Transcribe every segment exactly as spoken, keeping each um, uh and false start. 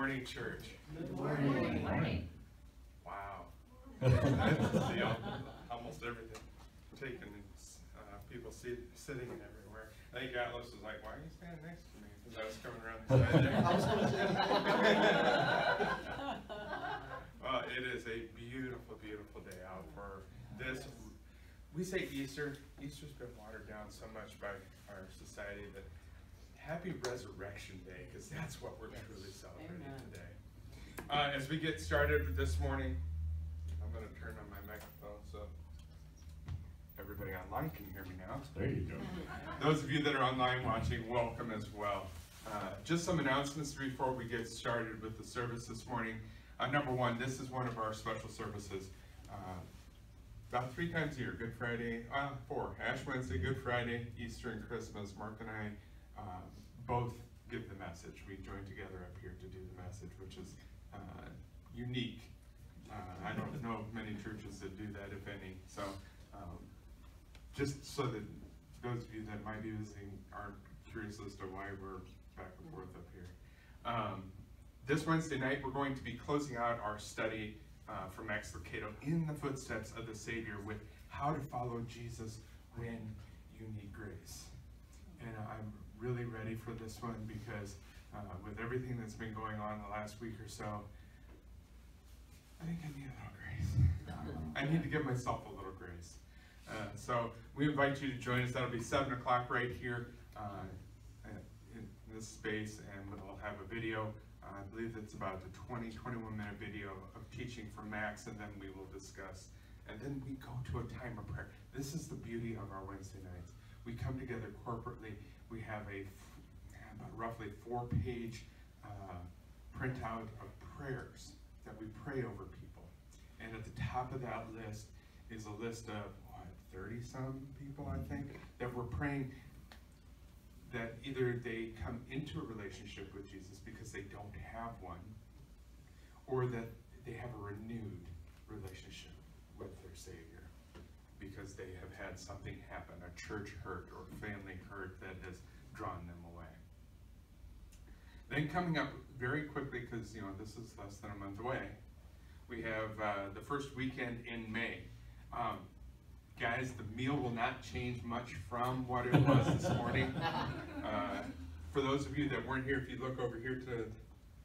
morning, church. Good morning. Good morning. Wow. See almost everything taken, uh, people sit, sitting and everywhere. I think Atlas was like, "Why are you standing next to me?" Because I was coming around the side there. I was coming to well, it is a beautiful, beautiful day out for this. We say Easter. Easter's been watered down so much by our society that. Happy Resurrection Day, because that's what we're truly celebrating Amen. Today. Uh, as we get started this morning, I'm going to turn on my microphone so everybody online can hear me now. There you go. Those of you that are online watching, welcome as well. Uh, just some announcements before we get started with the service this morning. Uh, number one, this is one of our special services. Uh, about three times a year, Good Friday, uh, four, Ash Wednesday, Good Friday, Easter and Christmas. Mark and I Uh, both give the message. We join together up here to do the message, which is uh, unique. Uh, I don't know of many churches that do that, if any. So um, just so that those of you that might be visiting aren't curious as to why we're back and forth up here. Um, this Wednesday night, we're going to be closing out our study uh, from Max Lucado, In the Footsteps of the Savior, with how to follow Jesus when you need grace. And uh, I'm really ready for this one because uh, with everything that's been going on the last week or so, I think I need a little grace. I need to give myself a little grace. Uh, so we invite you to join us. That'll be seven o'clock right here uh, in this space, and we'll have a video. Uh, I believe it's about a twenty, twenty-one minute video of teaching from Max, and then we will discuss. And then we go to a time of prayer. This is the beauty of our Wednesday nights. We come together corporately. We have a about roughly four-page uh, printout of prayers that we pray over people. And at the top of that list is a list of what, thirty-some people, I think, that we're praying that either they come into a relationship with Jesus because they don't have one, or that they have a renewed relationship with their Savior, because they have had something happen, a church hurt or family hurt that has drawn them away. Then coming up very quickly, because you know this is less than a month away, we have uh, the first weekend in May. Um, guys, the meal will not change much from what it was this morning. Uh, for those of you that weren't here, if you look over here to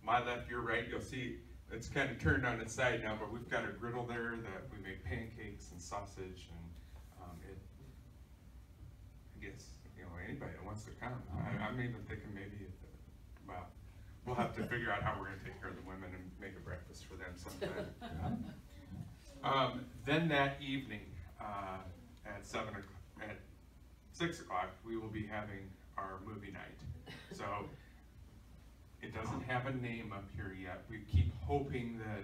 my left, your right, you'll see it's kind of turned on its side now, but we've got a griddle there that we make pancakes and sausage, and um, it, I guess, you know, anybody that wants to come. I, I'm even thinking maybe, if the, well, we'll have to figure out how we're going to take care of the women and make a breakfast for them sometime. Yeah. Um, then that evening uh, at seven o'clock, at six o'clock, we will be having our movie night. So. It doesn't have a name up here yet. We keep hoping that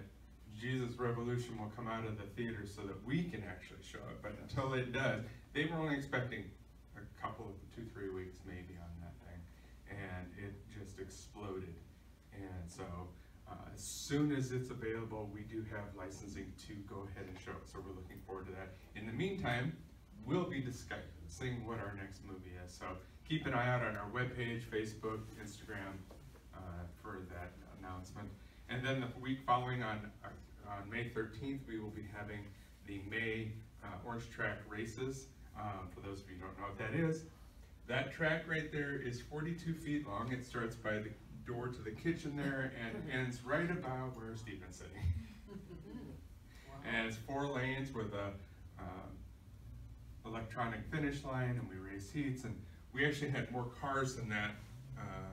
Jesus Revolution will come out of the theater so that we can actually show it, but until it does, they were only expecting a couple of two, three weeks maybe on that thing, and it just exploded. And so uh, as soon as it's available, we do have licensing to go ahead and show it, so we're looking forward to that. In the meantime, we'll be discussing what our next movie is, so keep an eye out on our webpage, Facebook, Instagram, Uh, for that announcement. And then the week following, on, uh, on May thirteenth, we will be having the May uh, Orange Track races. Um, for those of you who don't know what that is, that track right there is forty-two feet long. It starts by the door to the kitchen there and ends right about where Stephen's sitting. Wow. And it's four lanes with a um, electronic finish line, and we race heats, and we actually had more cars than that. Uh,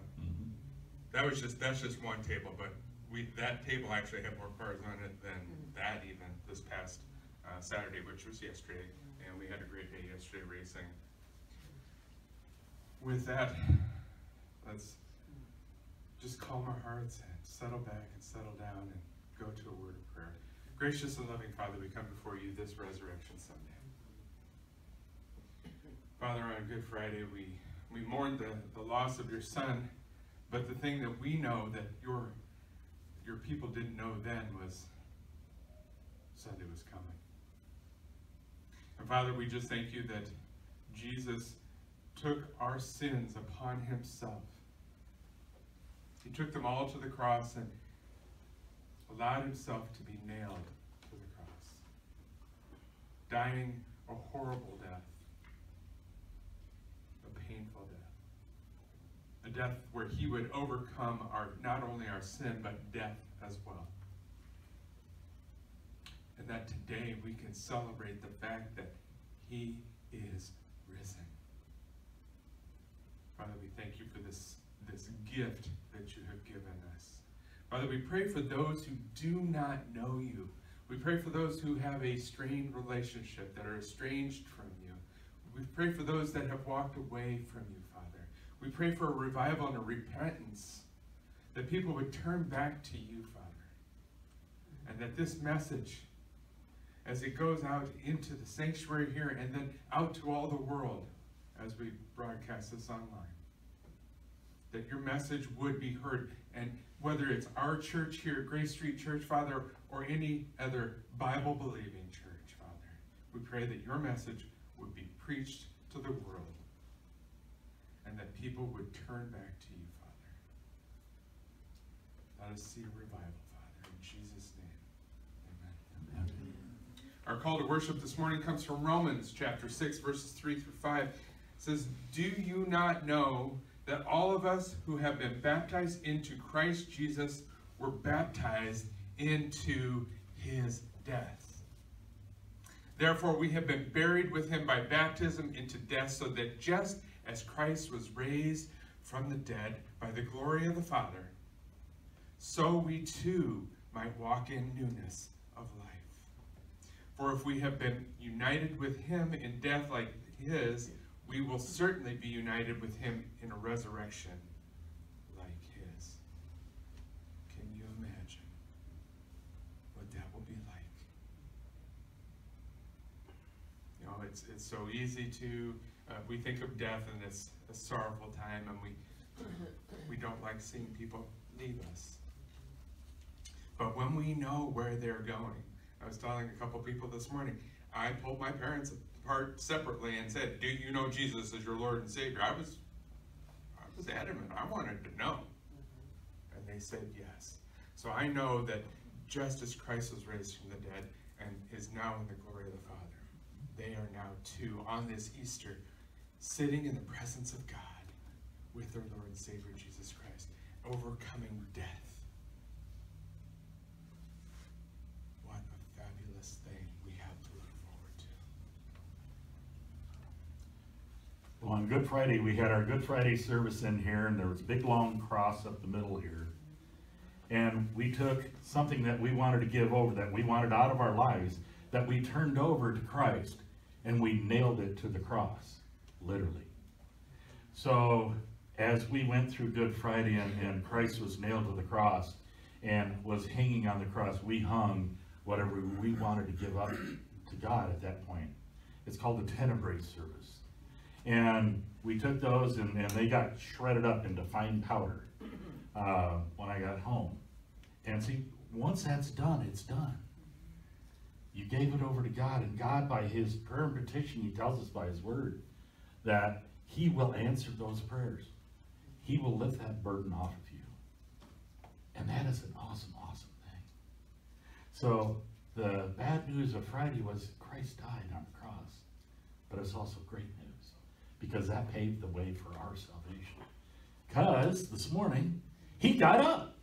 That was just, that's just one table, but we, that table actually had more cars on it than that even this past uh, Saturday, which was yesterday, and we had a great day yesterday racing. With that, let's just calm our hearts and settle back and settle down and go to a word of prayer. Gracious and loving Father, we come before you this Resurrection Sunday. Father, on Good Friday, we, we mourned the, the loss of your son. But the thing that we know that your, your people didn't know then was Sunday was coming. And Father, we just thank you that Jesus took our sins upon himself. He took them all to the cross, and allowed himself to be nailed to the cross, dying a horrible death, a painful death, a death where he would overcome our not only our sin, but death as well. And that today we can celebrate the fact that he is risen. Father, we thank you for this, this gift that you have given us. Father, we pray for those who do not know you. We pray for those who have a strained relationship, that are estranged from you. We pray for those that have walked away from you, Father. We pray for a revival and a repentance, that people would turn back to you, Father. And that this message, as it goes out into the sanctuary here and then out to all the world as we broadcast this online, that your message would be heard. And whether it's our church here, Grace Street Church, Father, or any other Bible-believing church, Father, we pray that your message would be preached to the world and that people would turn back to you, Father. Let us see a revival, Father, in Jesus' name. Amen. Amen. Our call to worship this morning comes from Romans chapter six, verses three through five. It says, "Do you not know that all of us who have been baptized into Christ Jesus were baptized into his death? Therefore we have been buried with him by baptism into death, so that just as Christ was raised from the dead by the glory of the Father, so we too might walk in newness of life. For if we have been united with him in death like his, we will certainly be united with him in a resurrection like his." Can you imagine what that will be like? You know, it's it's so easy to, uh, we think of death and it's a sorrowful time, and we we don't like seeing people leave us. But when we know where they're going, I was telling a couple people this morning, I pulled my parents apart separately and said, "Do you know Jesus as your Lord and Savior?" I was, I was adamant. I wanted to know. And they said yes. So I know that just as Christ was raised from the dead and is now in the glory of the Father, they are now too, on this Easter, sitting in the presence of God with their Lord and Savior Jesus Christ, overcoming death. Well, on Good Friday, we had our Good Friday service in here, and there was a big long cross up the middle here. And we took something that we wanted to give over, that we wanted out of our lives, that we turned over to Christ, and we nailed it to the cross, literally. So as we went through Good Friday and, and Christ was nailed to the cross and was hanging on the cross, we hung whatever we wanted to give up to God at that point. It's called the Tenebrae service. And we took those, and, and they got shredded up into fine powder uh, when I got home. And see, once that's done, it's done. You gave it over to God, and God, by his prayer and petition, he tells us by his word that he will answer those prayers. He will lift that burden off of you. And that is an awesome, awesome thing. So the bad news of Friday was Christ died on the cross, but it's also great news, because that paved the way for our salvation. Because this morning, he got up.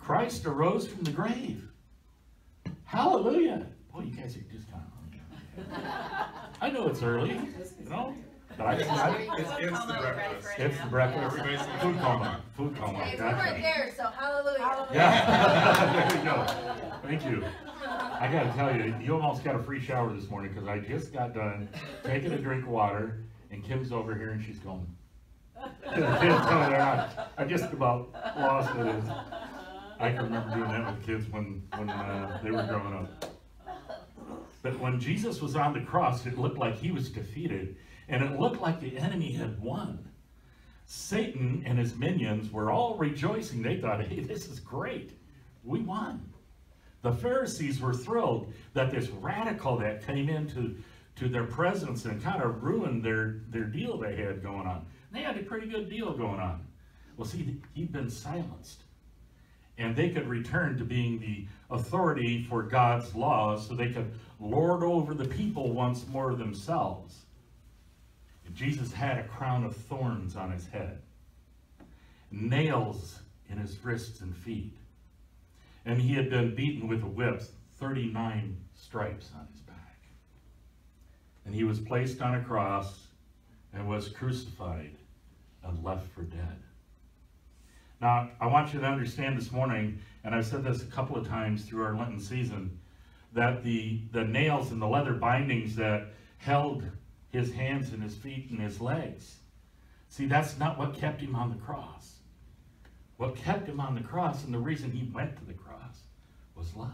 Christ arose from the grave. Hallelujah. Boy, you guys are just kind of hungry. I know it's early, you know? But I, I, it's, it's the breakfast. It's the breakfast. Everybody's food coma. Food coma. Hey, we weren't there, so hallelujah. Yeah. There you go. Thank you. I got to tell you, you almost got a free shower this morning, because I just got done taking a drink of water, and Kim's over here, and she's going. I just about lost it. I can remember doing that with kids when, when uh, they were growing up. But when Jesus was on the cross, it looked like he was defeated, and it looked like the enemy had won. Satan and his minions were all rejoicing. They thought, hey, this is great. We won. The Pharisees were thrilled that this radical that came into to their presence and kind of ruined their, their deal they had going on. They had a pretty good deal going on. Well, see, he'd been silenced. and they could return to being the authority for God's laws, so they could lord over the people once more themselves. Jesus had a crown of thorns on his head, nails in his wrists and feet, and he had been beaten with a whip, thirty-nine stripes on his back. And he was placed on a cross and was crucified and left for dead. Now, I want you to understand this morning, and I've said this a couple of times through our Lenten season, that the, the nails and the leather bindings that held his hands and his feet and his legs, see, that's not what kept him on the cross. What kept him on the cross, and the reason he went to the cross, was love.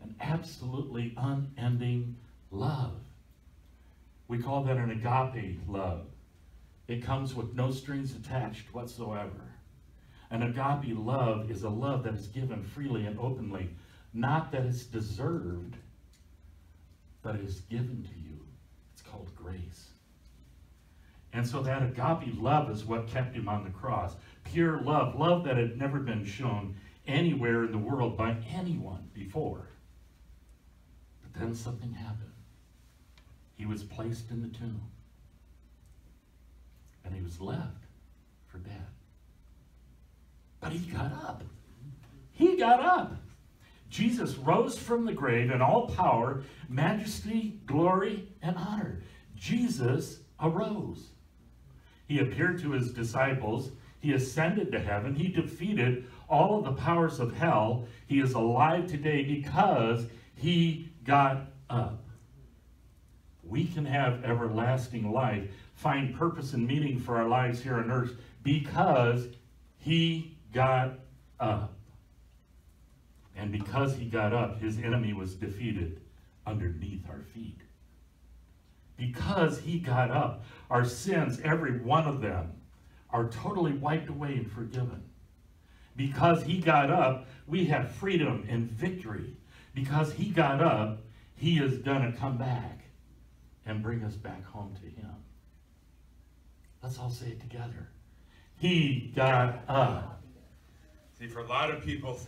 An absolutely unending love. We call that an agape love. It comes with no strings attached whatsoever. An agape love is a love that is given freely and openly, not that it's deserved, but it is given to you. It's called grace. And so that agape love is what kept him on the cross. Pure love, love that had never been shown anywhere in the world by anyone before. But then something happened. He was placed in the tomb. And he was left for dead. But he got up. He got up. Jesus rose from the grave in all power, majesty, glory, and honor. Jesus arose. He appeared to his disciples. He ascended to heaven. He defeated all of the powers of hell. He is alive today because he got up. We can have everlasting life, find purpose and meaning for our lives here on earth, because he got up. And because he got up, his enemy was defeated underneath our feet. Because he got up, our sins, every one of them, are totally wiped away and forgiven. Because he got up, we have freedom and victory. Because he got up, he is going to come back and bring us back home to him. Let's all say it together. He got up. See, for a lot of people,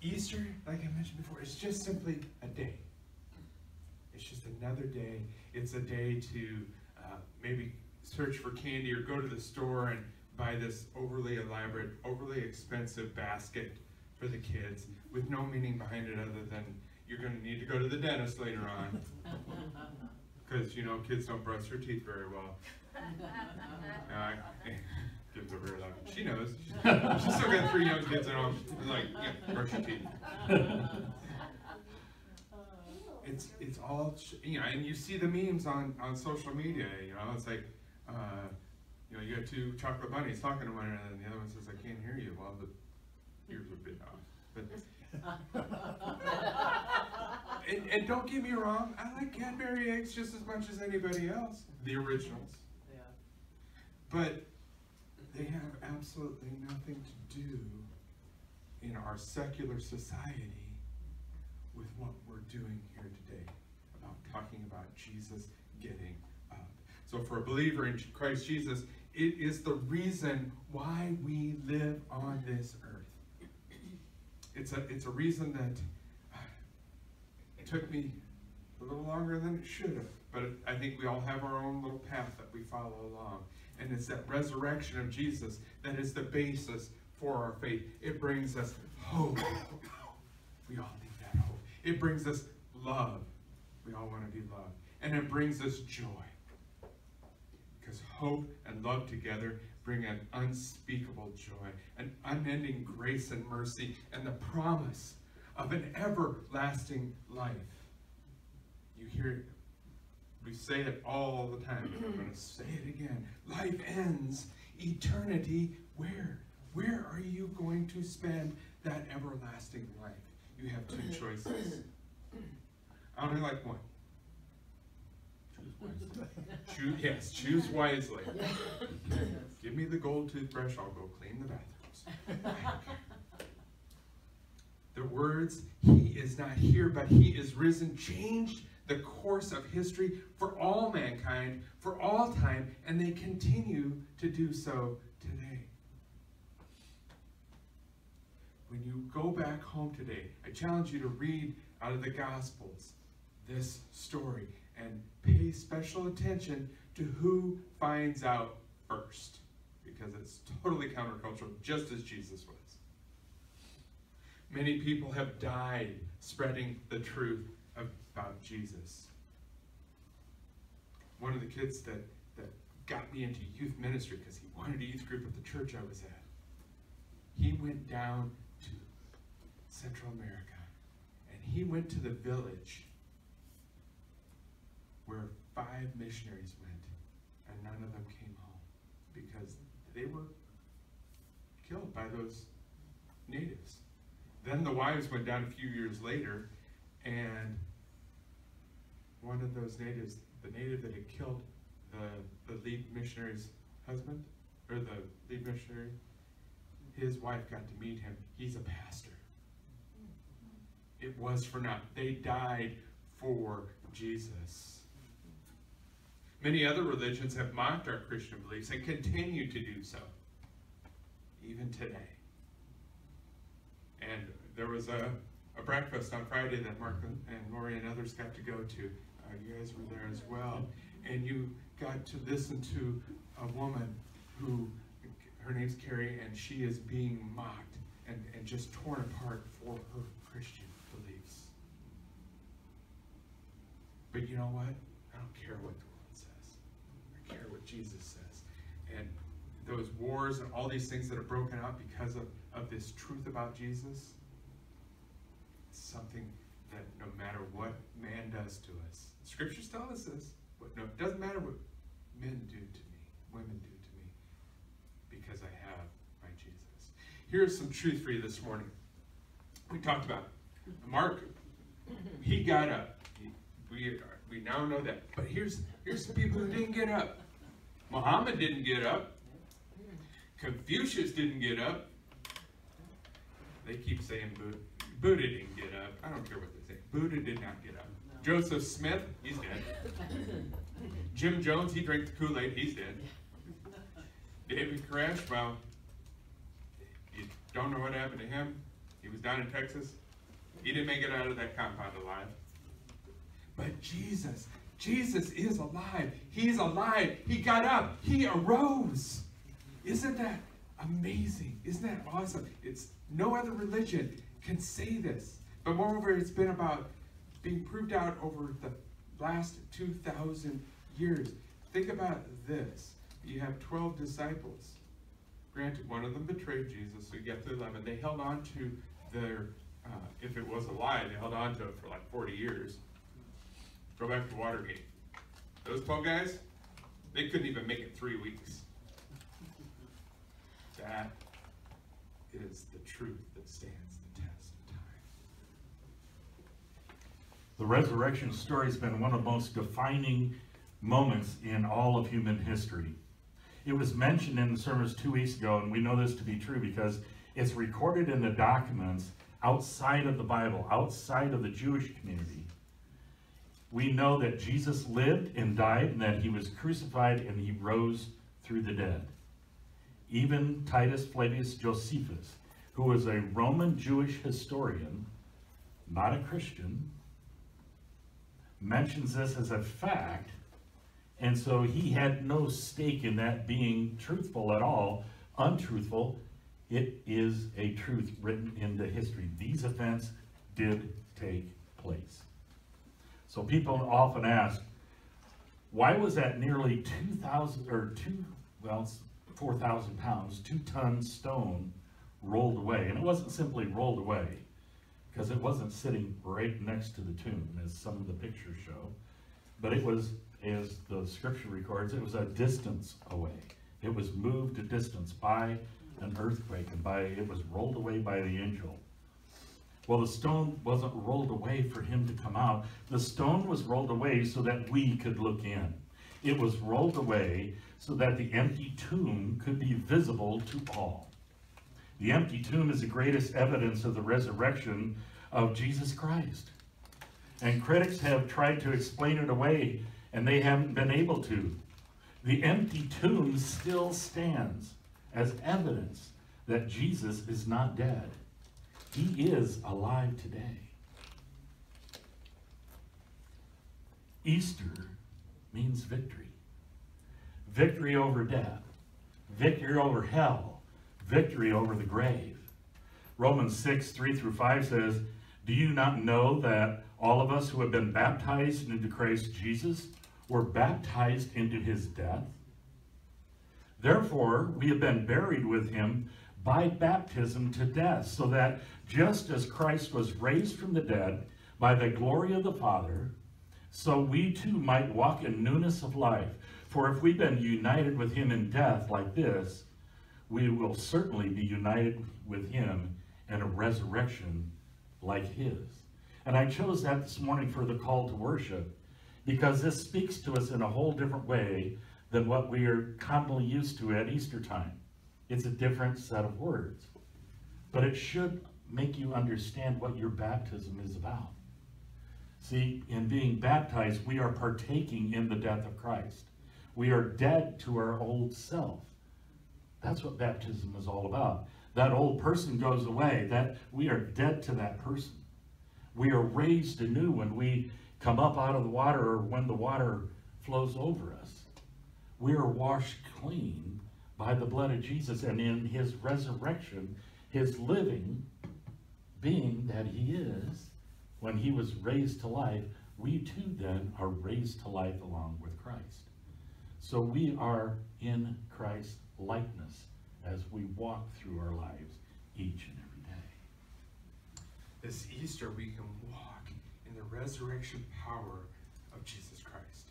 Easter, like I mentioned before, is just simply a day. It's just another day. It's a day to uh, maybe search for candy or go to the store and buy this overly elaborate, overly expensive basket for the kids with no meaning behind it other than you're going to need to go to the dentist later on. Because, you know, kids don't brush their teeth very well. No, I, gives over her like, she knows. She's, she's still got three young kids at home. She's like, yeah, brush your teeth. It's it's all, you know, and you see the memes on, on social media, you know, it's like, uh, you know, you got two chocolate bunnies talking to one another, and the other one says, I can't hear you. Well, the ears are bit off. But and, and don't get me wrong, I like Cadbury eggs just as much as anybody else, the originals. Yeah. But they have absolutely nothing to do in our secular society with what we're doing here today about talking about Jesus getting up. So for a believer in Christ Jesus, it is the reason why we live on this earth. It's a, it's a reason that it took me a little longer than it should have, but I think we all have our own little path that we follow along. And it's that resurrection of Jesus that is the basis for our faith. It brings us hope. We all need that hope. It brings us love. We all want to be loved. And it brings us joy. Because hope and love together bring an unspeakable joy, an unending grace and mercy, and the promise of an everlasting life. You hear it. We say it all the time, and I'm going to say it again. Life ends. Eternity, where? Where are you going to spend that everlasting life? You have two choices. I only like one. Choose wisely. Choose, yes, choose wisely. Give me the gold toothbrush, I'll go clean the bathrooms. The words, he is not here, but he is risen, changed the course of history for all mankind, for all time, and they continue to do so today. when you go back home today, I challenge you to read out of the Gospels this story and pay special attention to who finds out first, because it's totally countercultural, just as Jesus was. Many people have died spreading the truth about Jesus. One of the kids that, that got me into youth ministry because he wanted a youth group at the church I was at, he went down to Central America and he went to the village where five missionaries went and none of them came home because they were killed by those natives. Then the wives went down a few years later, and one of those natives, the native that had killed the, the lead missionary's husband, or the lead missionary, his wife got to meet him. He's a pastor. It was for naught. They died for Jesus. Many other religions have mocked our Christian beliefs and continue to do so, even today. And there was a, a breakfast on Friday that Mark and Lori and others got to go to. Uh, you guys were there as well. And you got to listen to a woman who, her name's Carrie, and she is being mocked and, and just torn apart for her Christian beliefs. But you know what? I don't care what the world says. I care what Jesus says. And those wars and all these things that are broken out because of of this truth about Jesus, it's something that no matter what man does to us, Scripture's telling us this, but no, it doesn't matter what men do to me, women do to me, because I have my Jesus. Here's some truth for you this morning. We talked about Mark. He got up. He, we, we now know that. But here's, here's the people who didn't get up. Muhammad didn't get up. Confucius didn't get up. They keep saying Buddha. Buddha didn't get up. I don't care what they say. Buddha did not get up. No. Joseph Smith, he's dead. Jim Jones, he drank the Kool-Aid, he's dead. David Koresh, well, you don't know what happened to him. He was down in Texas. He didn't make it out of that compound alive. But Jesus, Jesus is alive. He's alive. He got up. He arose. Isn't that amazing? Isn't that awesome? It's no other religion can say this. But moreover, it's been about being proved out over the last two thousand years. Think about this. You have twelve disciples. Granted, one of them betrayed Jesus, so you get to eleven. They held on to their, uh, if it was a lie, they held on to it for like forty years. Go back to Watergate. Those twelve guys, they couldn't even make it three weeks. That is the truth that stands the test of time. The resurrection story has been one of the most defining moments in all of human history. It was mentioned in the sermons two weeks ago, and we know this to be true because it's recorded in the documents outside of the Bible, outside of the Jewish community. We know that Jesus lived and died, and that he was crucified and he rose through the dead. Even Titus Flavius Josephus, who was a Roman Jewish historian, not a Christian, mentions this as a fact, and so he had no stake in that being truthful at all, untruthful. It is a truth written into history. These events did take place. So people often ask, why was that nearly two thousand, or two, well, four thousand pounds, two ton stone rolled away? And it wasn't simply rolled away, because it wasn't sitting right next to the tomb, as some of the pictures show. But it was, as the scripture records, it was a distance away. It was moved a distance by an earthquake, and by it was rolled away by the angel. Well, the stone wasn't rolled away for him to come out. The stone was rolled away so that we could look in. It was rolled away so that the empty tomb could be visible to all. The empty tomb is the greatest evidence of the resurrection of Jesus Christ. And critics have tried to explain it away, and they haven't been able to. The empty tomb still stands as evidence that Jesus is not dead. He is alive today. Easter means victory. Victory over death. Victory over hell. Victory over the grave. Romans six, three through five says, "Do you not know that all of us who have been baptized into Christ Jesus were baptized into his death? Therefore, we have been buried with him by baptism to death, so that just as Christ was raised from the dead by the glory of the Father, so we too might walk in newness of life. For if we've been united with him in death like this, we will certainly be united with him in a resurrection like his." And I chose that this morning for the call to worship, because this speaks to us in a whole different way than what we are commonly used to at Easter time. It's a different set of words, but it should make you understand what your baptism is about. See, in being baptized, we are partaking in the death of Christ. We are dead to our old self. That's what baptism is all about. That old person goes away. That we are dead to that person. We are raised anew when we come up out of the water, or when the water flows over us. We are washed clean by the blood of Jesus, and in his resurrection, his living being that he is, when he was raised to life, we too then are raised to life along with Christ. So we are in Christ's likeness as we walk through our lives each and every day. This Easter, we can walk in the resurrection power of Jesus Christ.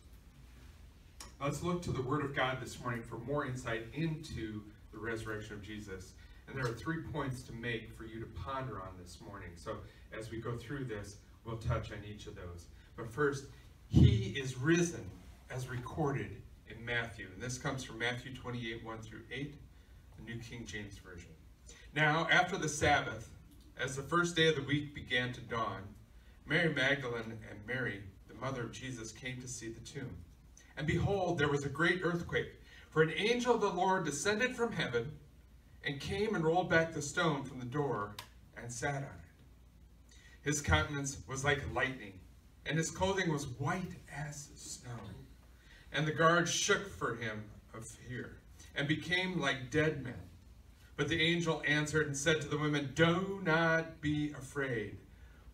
Let's look to the Word of God this morning for more insight into the resurrection of Jesus. And there are three points to make for you to ponder on this morning. So as we go through this, we'll touch on each of those. But first, he is risen as recorded in Matthew. And this comes from Matthew twenty-eight, one through eight, the New King James Version. "Now, after the Sabbath, as the first day of the week began to dawn, Mary Magdalene and Mary, the mother of Jesus, came to see the tomb. And behold, there was a great earthquake, for an angel of the Lord descended from heaven and came and rolled back the stone from the door and sat on it. His countenance was like lightning, and his clothing was white as snow. And the guards shook for him of fear and became like dead men. But the angel answered and said to the women, 'Do not be afraid,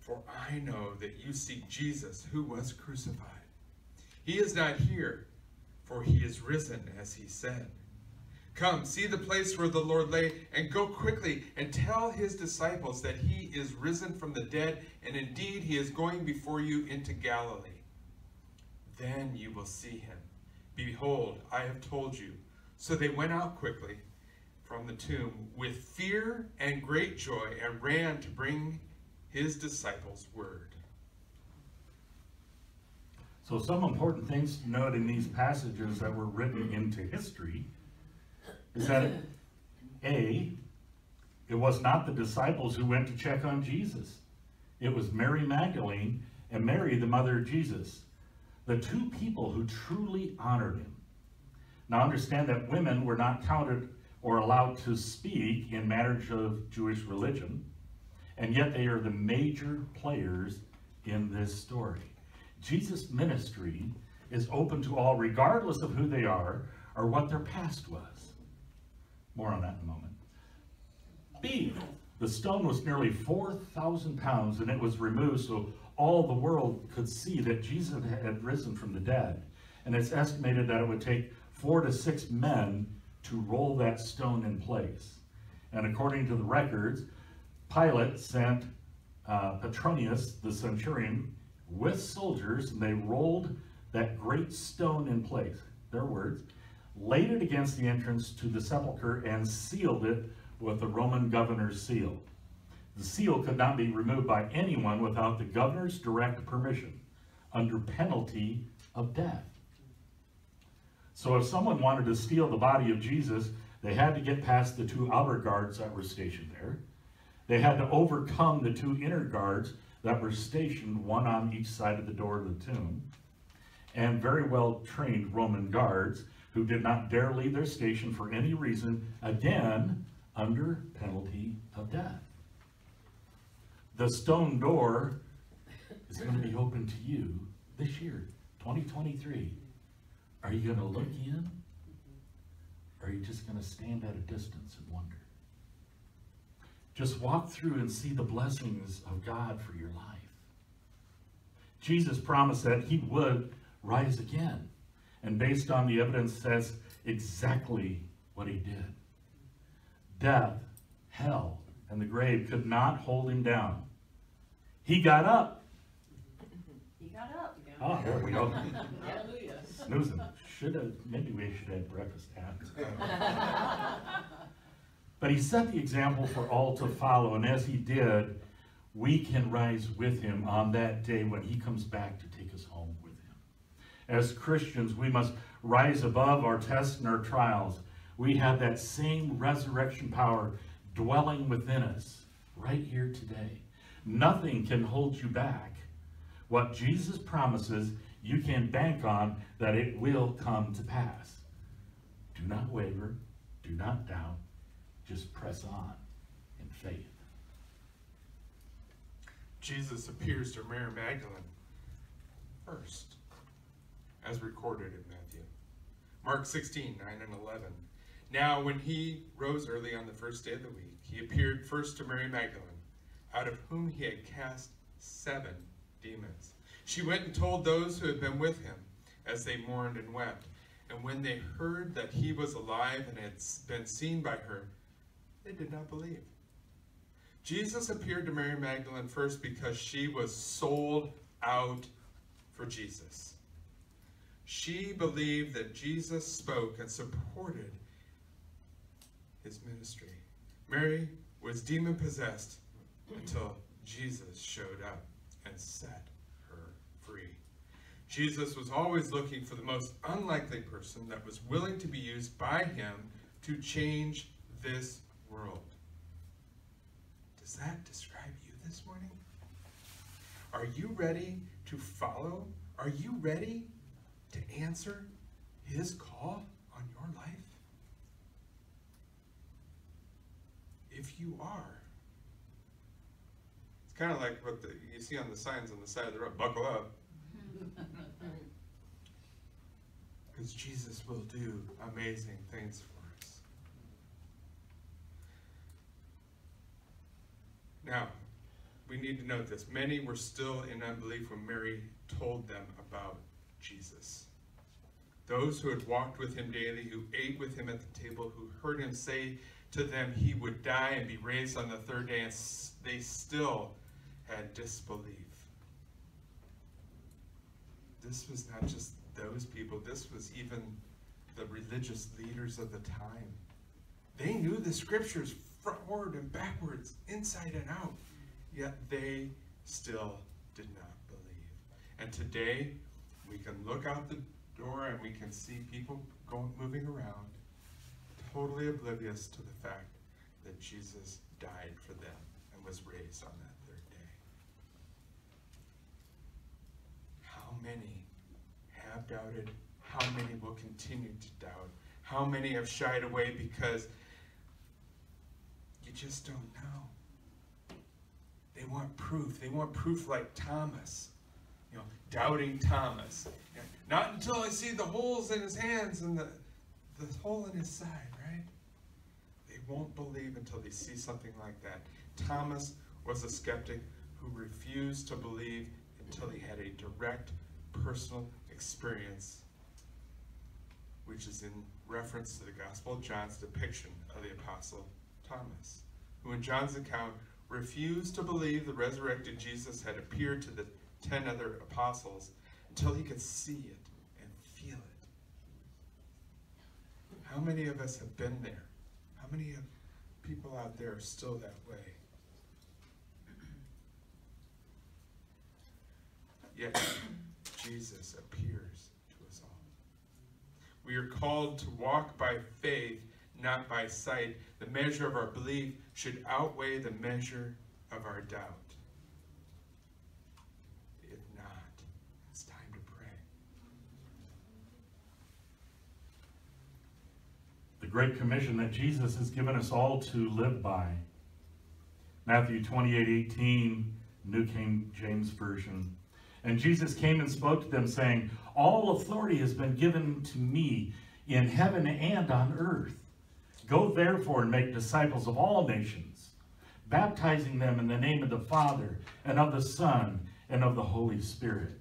for I know that you seek Jesus who was crucified. He is not here, for he is risen as he said. Come, see the place where the Lord lay, and go quickly and tell his disciples that he is risen from the dead, and indeed he is going before you into Galilee. Then you will see him. Behold, I have told you.' So they went out quickly from the tomb with fear and great joy, and ran to bring his disciples word." So some important things to note in these passages that were written into history is that, it, A, it was not the disciples who went to check on Jesus. It was Mary Magdalene and Mary, the mother of Jesus, the two people who truly honored him. Now understand that women were not counted or allowed to speak in matters of Jewish religion, and yet they are the major players in this story. Jesus' ministry is open to all, regardless of who they are or what their past was. More on that in a moment. B, the stone was nearly four thousand pounds, and it was removed so all the world could see that Jesus had risen from the dead. And it's estimated that it would take four to six men to roll that stone in place. And according to the records, Pilate sent uh, Petronius, the centurion, with soldiers, and they rolled that great stone in place, their words, laid it against the entrance to the sepulchre, and sealed it with the Roman governor's seal. The seal could not be removed by anyone without the governor's direct permission, under penalty of death. So if someone wanted to steal the body of Jesus, they had to get past the two outer guards that were stationed there. They had to overcome the two inner guards that were stationed, one on each side of the door of the tomb, and very well-trained Roman guards who did not dare leave their station for any reason, again, under penalty of death. the stone door is going to be open to you this year, twenty twenty-three. Are you going to look in? Or are you just going to stand at a distance and wonder? Just walk through and see the blessings of God for your life. Jesus promised that he would rise again. And based on the evidence, that's exactly what he did. Death, hell, and the grave could not hold him down. He got up. He got up. Oh, there we go. Hallelujah. Snoozing. Should have, maybe we should have breakfast after. But he set the example for all to follow, and as he did, we can rise with him on that day when he comes back to take us home with him. As Christians, we must rise above our tests and our trials. We have that same resurrection power dwelling within us right here today. Nothing can hold you back. What Jesus promises, you can bank on that it will come to pass. Do not waver, do not doubt. Just press on in faith. Jesus appears to Mary Magdalene first, as recorded in Matthew. Mark sixteen, nine and eleven. Now when he rose early on the first day of the week, he appeared first to Mary Magdalene, out of whom he had cast seven demons. She went and told those who had been with him, as they mourned and wept. And when they heard that he was alive and had been seen by her, they did not believe. Jesus appeared to Mary Magdalene first because she was sold out for Jesus. She believed that Jesus spoke and supported his ministry. Mary was demon-possessed until Jesus showed up and set her free. Jesus was always looking for the most unlikely person that was willing to be used by him to change this world. Does that describe you this morning? Are you ready to follow? Are you ready to answer his call on your life? If you are, it's kind of like what the, you see on the signs on the side of the road, buckle up. Because Jesus will do amazing things for us. Now, we need to note this. Many were still in unbelief when Mary told them about Jesus. Those who had walked with him daily, who ate with him at the table, who heard him say to them he would die and be raised on the third day, and they still had disbelief. This was not just those people, this was even the religious leaders of the time. They knew the scriptures forward and backwards, inside and out, yet they still did not believe. And today, we can look out the door and we can see people going, moving around, totally oblivious to the fact that Jesus died for them and was raised on that third day. How many have doubted? How many will continue to doubt? How many have shied away because you just don't know? They want proof. They want proof like Thomas, you know, doubting Thomas. Not until I see the holes in his hands and the, the hole in his side, right? They won't believe until they see something like that. Thomas was a skeptic who refused to believe until he had a direct personal experience, which is in reference to the Gospel of John's depiction of the Apostle Thomas, who in John's account refused to believe the resurrected Jesus had appeared to the ten other apostles until he could see it and feel it. How many of us have been there? How many of people out there are still that way? Yet Jesus appears to us all. We are called to walk by faith, not by sight. The measure of our belief should outweigh the measure of our doubt. If not, it's time to pray. The great commission that Jesus has given us all to live by Matthew twenty-eight eighteen, New King James Version. And Jesus came and spoke to them, saying, all authority has been given to me in heaven and on earth. Go therefore and make disciples of all nations, baptizing them in the name of the Father and of the Son and of the Holy Spirit,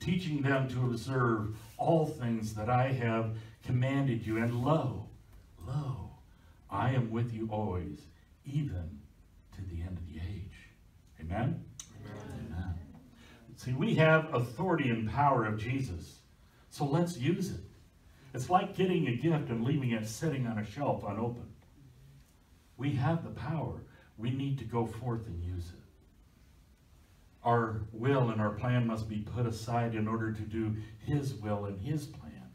teaching them to observe all things that I have commanded you. And lo, lo, I am with you always, even to the end of the age. Amen? Amen. Amen. See, we have authority and power of Jesus, so let's use it. It's like getting a gift and leaving it sitting on a shelf unopened. We have the power. We need to go forth and use it. Our will and our plan must be put aside in order to do His will and His plan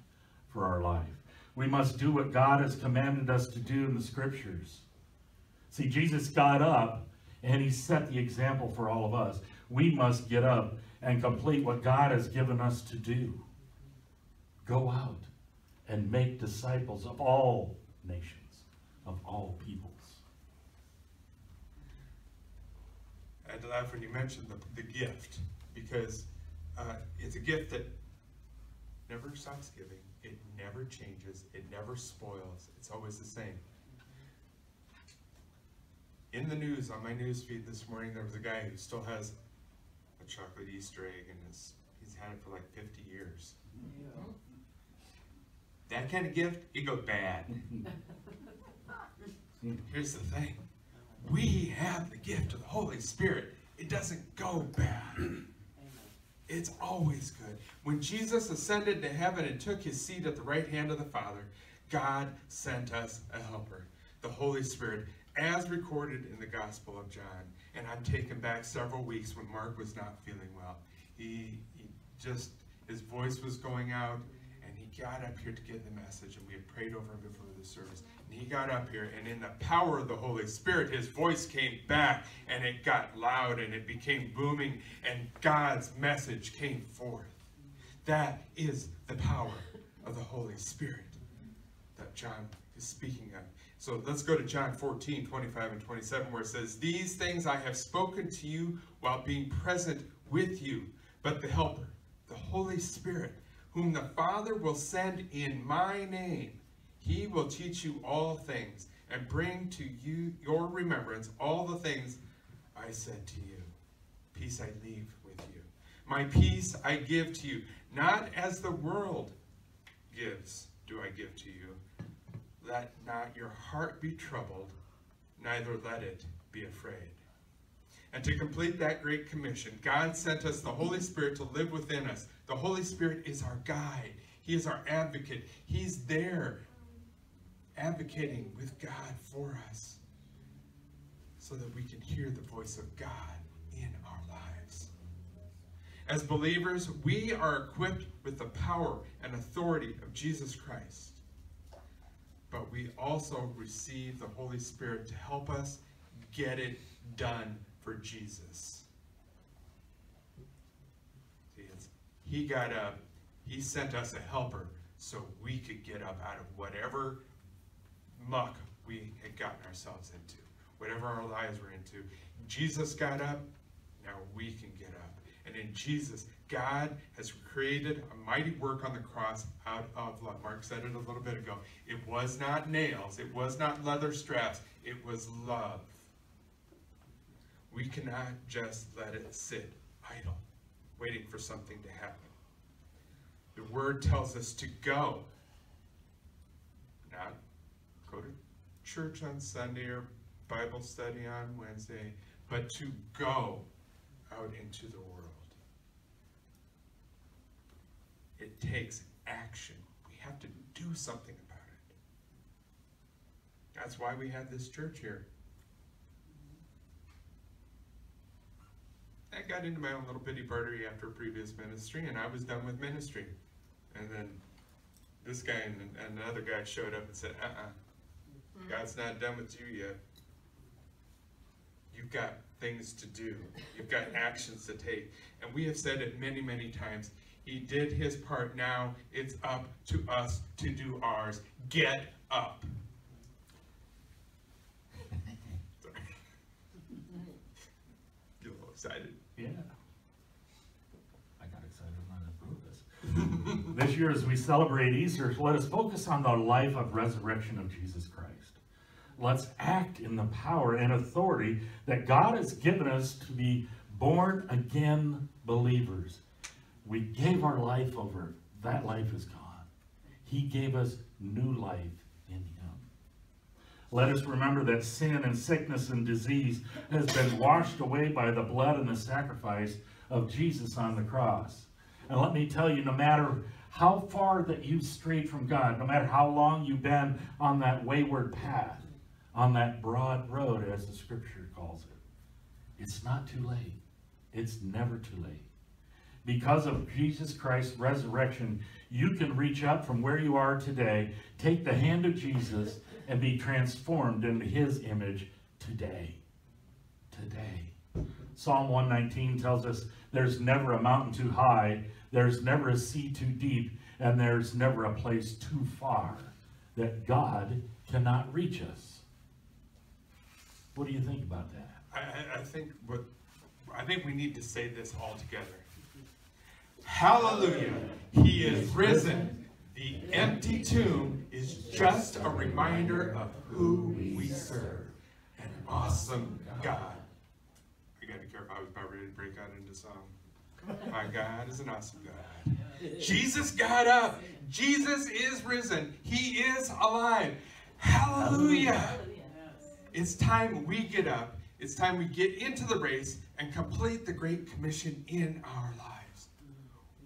for our life. We must do what God has commanded us to do in the Scriptures. See, Jesus got up and He set the example for all of us. We must get up and complete what God has given us to do. Go out and make disciples of all nations, of all peoples. I love when you mentioned the, the gift, because uh, it's a gift that never stops giving. It never changes. It never spoils. It's always the same. In the news, on my news feed this morning, there was a guy who still has a chocolate Easter egg, and his, he's had it for like fifty years. Yeah. That kind of gift, it goes bad. Here's the thing. We have the gift of the Holy Spirit. It doesn't go bad. It's always good. When Jesus ascended to heaven and took His seat at the right hand of the Father, God sent us a helper, the Holy Spirit, as recorded in the Gospel of John. And I'm taken back several weeks when Mark was not feeling well. He, he just, his voice was going out, and he got up here to give the message, and we had prayed over him before the service. And he got up here, and in the power of the Holy Spirit, his voice came back, and it got loud, and it became booming, and God's message came forth. That is the power of the Holy Spirit that John is speaking of. So let's go to John fourteen, twenty-five and twenty-seven, where it says, these things I have spoken to you while being present with you, but the Helper, the Holy Spirit, whom the Father will send in my name, He will teach you all things and bring to you your remembrance all the things I said to you. Peace I leave with you. My peace I give to you. Not as the world gives do I give to you. Let not your heart be troubled, neither let it be afraid. And to complete that great commission, God sent us the Holy Spirit to live within us. The Holy Spirit is our guide. He is our advocate. He's there advocating with God for us so that we can hear the voice of God in our lives. As believers, we are equipped with the power and authority of Jesus Christ, but we also receive the Holy Spirit to help us get it done for Jesus. He got up, He sent us a helper so we could get up out of whatever muck we had gotten ourselves into, whatever our lives were into. Jesus got up, now we can get up. And in Jesus, God has created a mighty work on the cross out of love. Mark said it a little bit ago. It was not nails, it was not leather straps, it was love. We cannot just let it sit idle, waiting for something to happen. The Word tells us to go, not go to church on Sunday or Bible study on Wednesday, but to go out into the world. It takes action. We have to do something about it. That's why we have this church here. I got into my own little pity party after previous ministry, and I was done with ministry. And then this guy and, and another guy showed up and said, uh-uh, God's not done with you yet. You've got things to do. You've got actions to take. And we have said it many, many times. He did His part. Now it's up to us to do ours. Get up. Sorry. excited. Yeah. I got excited when I approved this. This year, as we celebrate Easter, let us focus on the life of resurrection of Jesus Christ. Let's act in the power and authority that God has given us to be born again believers. We gave our life over. That life is gone. He gave us new life in him. Let us remember that sin and sickness and disease has been washed away by the blood and the sacrifice of Jesus on the cross. And let me tell you, no matter how far that you've strayed from God, no matter how long you've been on that wayward path, on that broad road, as the scripture calls it, it's not too late. It's never too late. Because of Jesus Christ's resurrection, you can reach up from where you are today, take the hand of Jesus, and be transformed into his image today. Today. Psalm one nineteen tells us there's never a mountain too high, there's never a sea too deep, and there's never a place too far that God cannot reach us. What do you think about that? I, I think what, I think we need to say this all together. Hallelujah, he is risen. The empty tomb is just a reminder of who we serve. An awesome God. I got to care if I was about ready to break out into song. My God is an awesome God. Jesus got up. Jesus is risen. He is alive. Hallelujah. It's time we get up. It's time we get into the race and complete the Great Commission in our lives.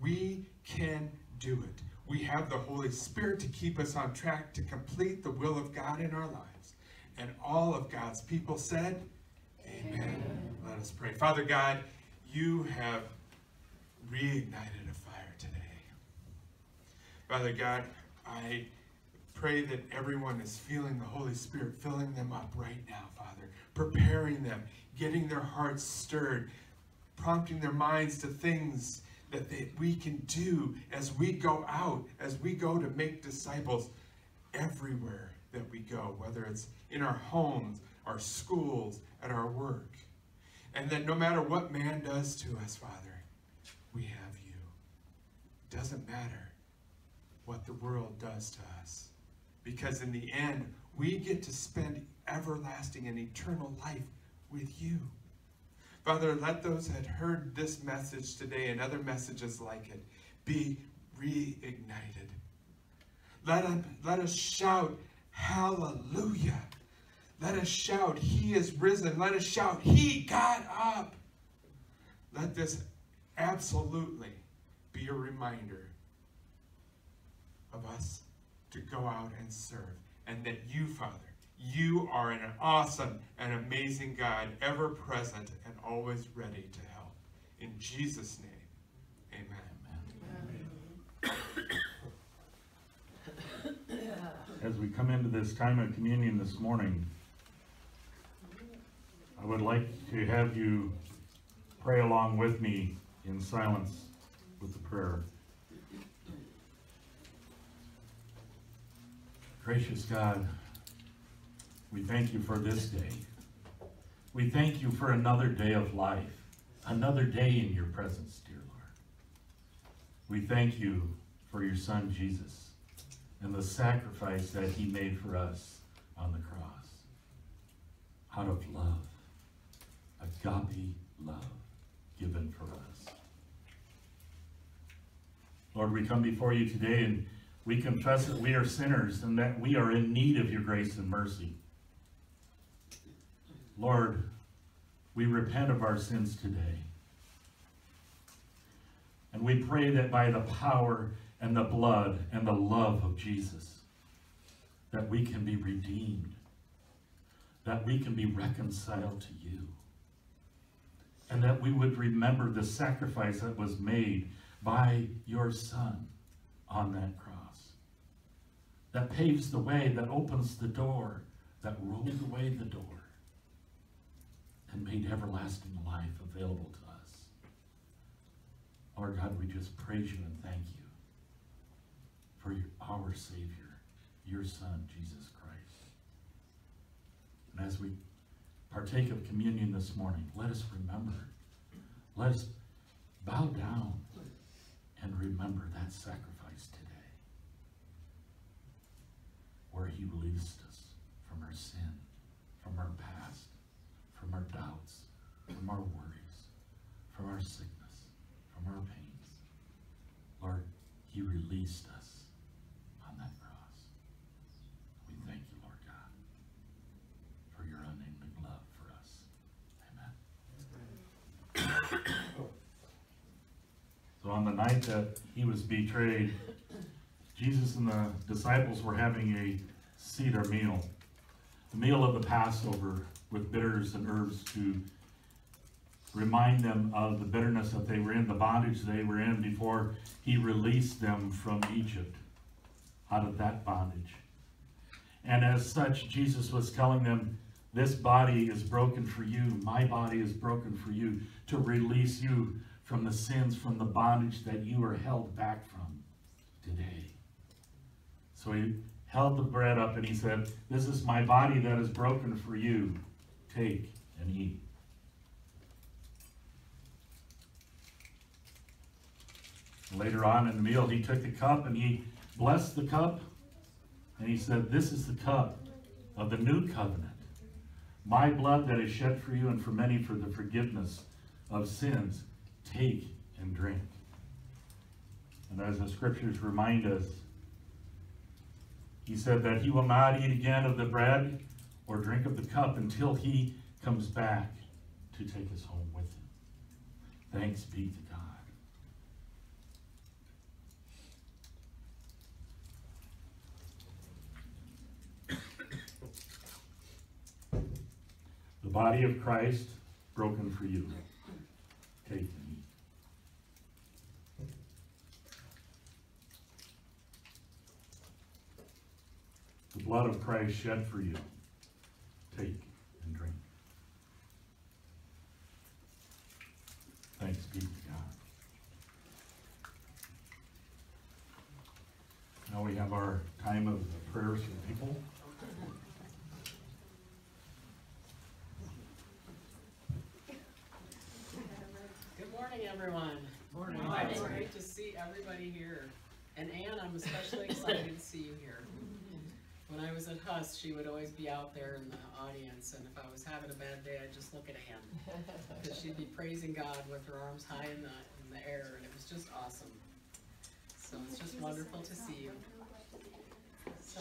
We can do it. We have the Holy Spirit to keep us on track to complete the will of God in our lives. And all of God's people said, amen. Amen. Let us pray. Father God, you have reignited a fire today. Father God, I pray that everyone is feeling the Holy Spirit filling them up right now, Father, preparing them, getting their hearts stirred, prompting their minds to things that they, we can do as we go out, as we go to make disciples everywhere that we go, whether it's in our homes, our schools, at our work. And that no matter what man does to us, Father, we have you. It doesn't matter what the world does to us, because in the end, we get to spend everlasting and eternal life with you. Father, let those that heard this message today and other messages like it be reignited. Let, him, let us shout, hallelujah. Let us shout, he is risen. Let us shout, he got up. Let this absolutely be a reminder of us to go out and serve, and that you, Father, you are an awesome and amazing God, ever present and always ready to help. In Jesus' name, amen. Amen. As we come into this time of communion this morning, I would like to have you pray along with me in silence with the prayer. Gracious God, we thank you for this day. We thank you for another day of life, another day in your presence, dear Lord. We thank you for your son, Jesus, and the sacrifice that he made for us on the cross. Out of love, agape love given for us. Lord, we come before you today and we confess that we are sinners and that we are in need of your grace and mercy. Lord, we repent of our sins today. And we pray that by the power and the blood and the love of Jesus, that we can be redeemed, that we can be reconciled to you, and that we would remember the sacrifice that was made by your Son on that cross, that paves the way, that opens the door, that rolled away the door, and made everlasting life available to us. Lord God, we just praise you and thank you for your, our Savior, your Son, Jesus Christ. And as we partake of communion this morning, let us remember Let's bow down and remember that sacrifice today, where he released us from our sin, from our past, from our doubts, from our worries, from our sickness, from our pains. Lord, he released us on that cross. We thank you, Lord God, for your unending love for us. Amen. So on the night that he was betrayed, Jesus and the disciples were having a Seder meal, the meal of the Passover, with bitters and herbs to remind them of the bitterness that they were in, the bondage they were in before he released them from Egypt, out of that bondage. And as such, Jesus was telling them, this body is broken for you, my body is broken for you, to release you from the sins, from the bondage that you are held back from today. So he held the bread up and he said, this is my body that is broken for you. Take and eat. Later on in the meal, he took the cup and he blessed the cup and he said, this is the cup of the new covenant, my blood that is shed for you and for many for the forgiveness of sins. Take and drink. And as the scriptures remind us, he said that he will not eat again of the bread or drink of the cup until he comes back to take us home with him. Thanks be to God. The body of Christ broken for you. Take and eat. The blood of Christ shed for you. Take and drink. Thanks be to God. Now we have our time of prayers for people. Everyone. Morning. Morning. Morning. It's great to see everybody here. And Ann, I'm especially excited to see you here. When I was at Huss, she would always be out there in the audience, and if I was having a bad day, I'd just look at Ann, because she'd be praising God with her arms high in the, in the air, and it was just awesome. So it's just wonderful to see you. So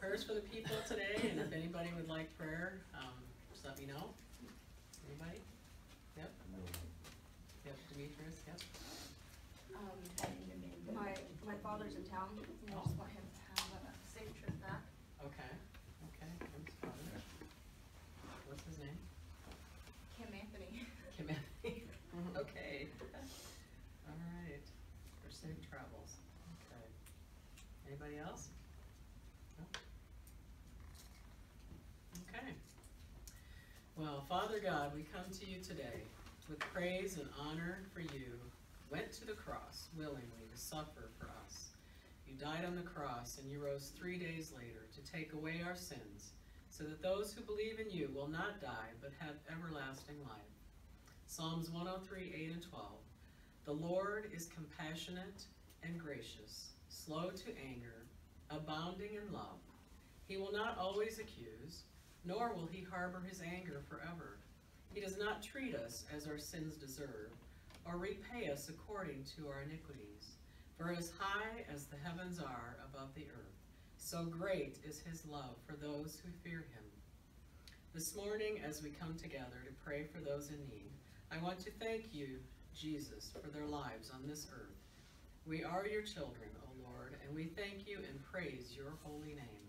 prayers for the people today, and if anybody would like prayer, um, just let me know. Anybody? Yep. Yep, Demetrius, yep. Um, my, my father's in town, and I just want him to have a safe trip back. Okay, okay, Kim's father. What's his name? Kim Anthony. Kim Anthony, okay. All right, for safe travels. Okay. Anybody else? No? Okay. Well, Father God, we come to you today with praise and honor for you, went to the cross willingly to suffer for us. You died on the cross and you rose three days later to take away our sins, so that those who believe in you will not die but have everlasting life. Psalms one oh three, eight and twelve. The Lord is compassionate and gracious, slow to anger, abounding in love. He will not always accuse, nor will he harbor his anger forever. He does not treat us as our sins deserve, or repay us according to our iniquities. For as high as the heavens are above the earth, so great is his love for those who fear him. This morning, as we come together to pray for those in need, I want to thank you, Jesus, for their lives on this earth. We are your children, O Lord, and we thank you and praise your holy name.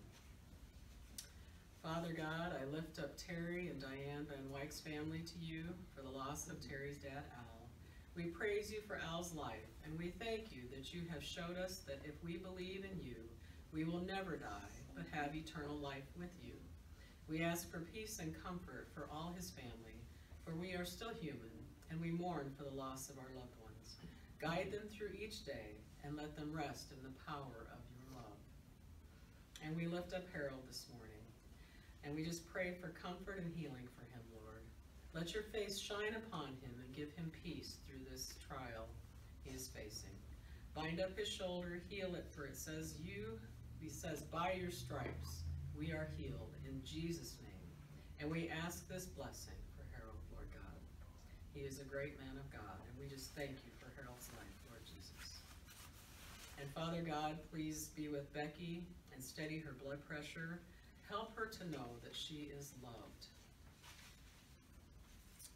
Father God, I lift up Terry and Diane Van Wyck's family to you for the loss of Terry's dad, Al. We praise you for Al's life, and we thank you that you have showed us that if we believe in you, we will never die, but have eternal life with you. We ask for peace and comfort for all his family, for we are still human, and we mourn for the loss of our loved ones. Guide them through each day, and let them rest in the power of your love. And we lift up Harold this morning. And we just pray for comfort and healing for him, Lord. Let your face shine upon him and give him peace through this trial he is facing. Bind up his shoulder, heal it, for it says you, he says, by your stripes we are healed, in Jesus' name. And we ask this blessing for Harold, Lord God. He is a great man of God, and we just thank you for Harold's life, Lord Jesus. And Father God, please be with Becky and steady her blood pressure. Help her to know that she is loved.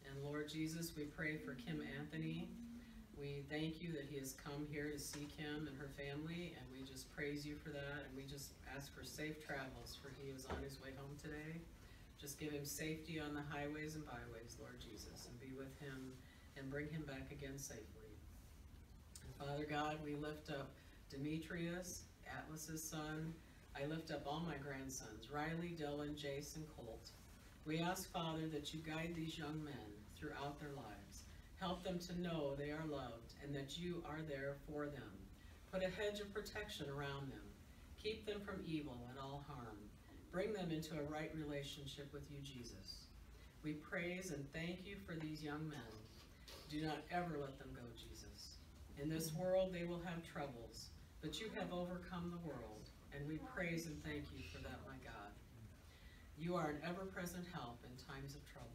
And Lord Jesus, we pray for Kim Anthony. We thank you that he has come here to see Kim and her family, and we just praise you for that, and we just ask for safe travels, for he is on his way home today. Just give him safety on the highways and byways, Lord Jesus, and be with him and bring him back again safely. And Father God, we lift up Demetrius, Atlas's son. I lift up all my grandsons, Riley, Dylan, Jace, and Colt. We ask, Father, that you guide these young men throughout their lives. Help them to know they are loved and that you are there for them. Put a hedge of protection around them. Keep them from evil and all harm. Bring them into a right relationship with you, Jesus. We praise and thank you for these young men. Do not ever let them go, Jesus. In this world they will have troubles, but you have overcome the world, and we praise and thank you for that, my God. You are an ever-present help in times of trouble.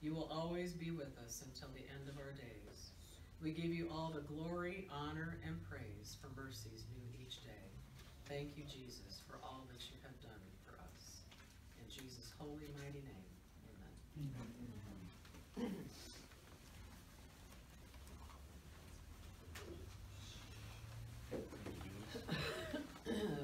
You will always be with us until the end of our days. We give you all the glory, honor, and praise for mercies new each day. Thank you, Jesus, for all that you have done for us. In Jesus' holy, mighty name, amen. Amen.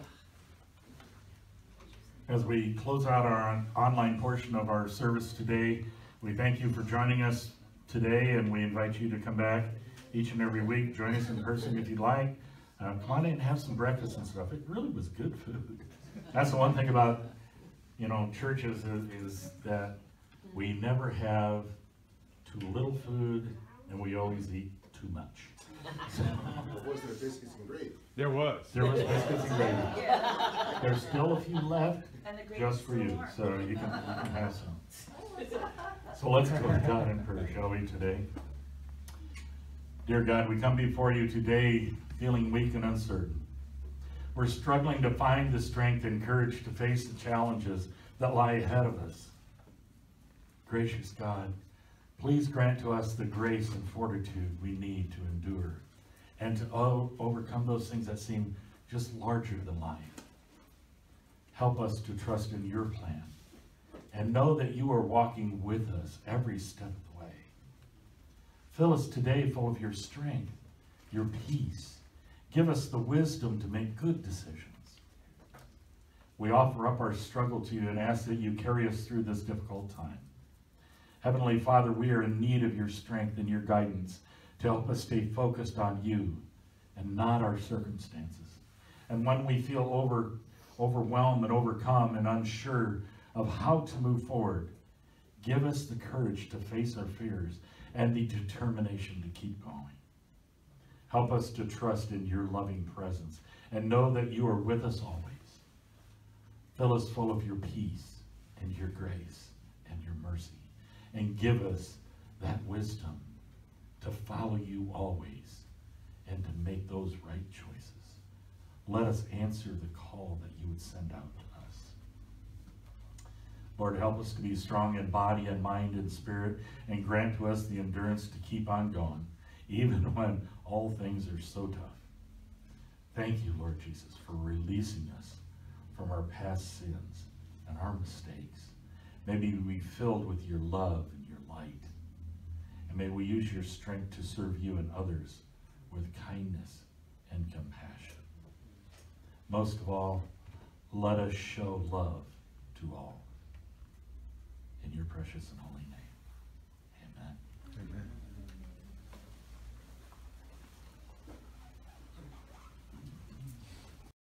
As we close out our online portion of our service today, we thank you for joining us today, and we invite you to come back each and every week. Join us in person if you'd like. Uh, come on in and have some breakfast and stuff. It really was good food. That's the one thing about, you know, churches is, is that we never have too little food, and we always eat too much. So, was there biscuits and gravy? There was. There was biscuits and gravy. Yeah. There's still a few left just for you, so you can, you can have some. So let's go to God in prayer, shall we, today? Dear God, we come before you today feeling weak and uncertain. We're struggling to find the strength and courage to face the challenges that lie ahead of us. Gracious God, please grant to us the grace and fortitude we need to endure and to overcome those things that seem just larger than life. Help us to trust in your plan and know that you are walking with us every step of the way. Fill us today full of your strength, your peace. Give us the wisdom to make good decisions. We offer up our struggle to you and ask that you carry us through this difficult time. Heavenly Father, we are in need of your strength and your guidance to help us stay focused on you and not our circumstances. And when we feel over, overwhelmed and overcome and unsure of how to move forward, give us the courage to face our fears and the determination to keep going. Help us to trust in your loving presence and know that you are with us always. Fill us full of your peace and your grace and your mercy, and give us that wisdom to follow you always and to make those right choices. Let us answer the call that you would send out to us. Lord, help us to be strong in body and mind and spirit, and grant to us the endurance to keep on going, even when all things are so tough. Thank you, Lord Jesus, for releasing us from our past sins and our mistakes. May we be filled with your love and your light. And may we use your strength to serve you and others with kindness and compassion. Most of all, let us show love to all. In your precious and